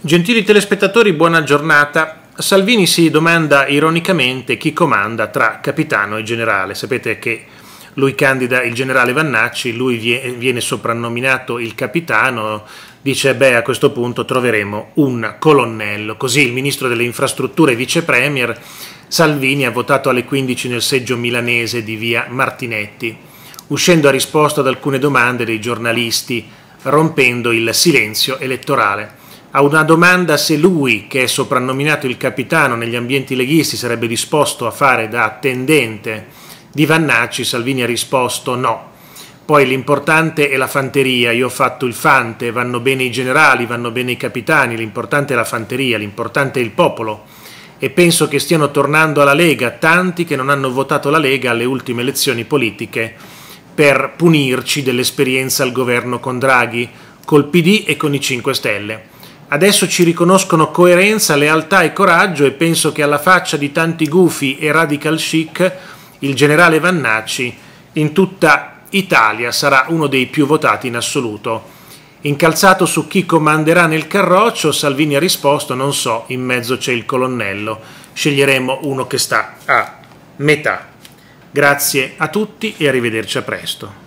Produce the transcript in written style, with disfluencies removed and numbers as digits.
Gentili telespettatori, buona giornata. Salvini si domanda ironicamente chi comanda tra capitano e generale. Sapete che lui candida il generale Vannacci, lui viene soprannominato il capitano, dice beh, a questo punto troveremo un colonnello. Così il ministro delle infrastrutture e vice premier Salvini ha votato alle 15 nel seggio milanese di via Martinetti, uscendo a risposta ad alcune domande dei giornalisti, rompendo il silenzio elettorale. A una domanda se lui, che è soprannominato il capitano negli ambienti leghisti, sarebbe disposto a fare da attendente di Vannacci, Salvini ha risposto no. Poi l'importante è la fanteria, io ho fatto il fante, vanno bene i generali, vanno bene i capitani, l'importante è la fanteria, l'importante è il popolo. E penso che stiano tornando alla Lega tanti che non hanno votato la Lega alle ultime elezioni politiche per punirci dell'esperienza al governo con Draghi, col PD e con i 5 Stelle. Adesso ci riconoscono coerenza, lealtà e coraggio e penso che alla faccia di tanti gufi e radical chic il generale Vannacci in tutta Italia sarà uno dei più votati in assoluto. Incalzato su chi comanderà nel carroccio, Salvini ha risposto non so, in mezzo c'è il colonnello, sceglieremo uno che sta a metà. Grazie a tutti e arrivederci a presto.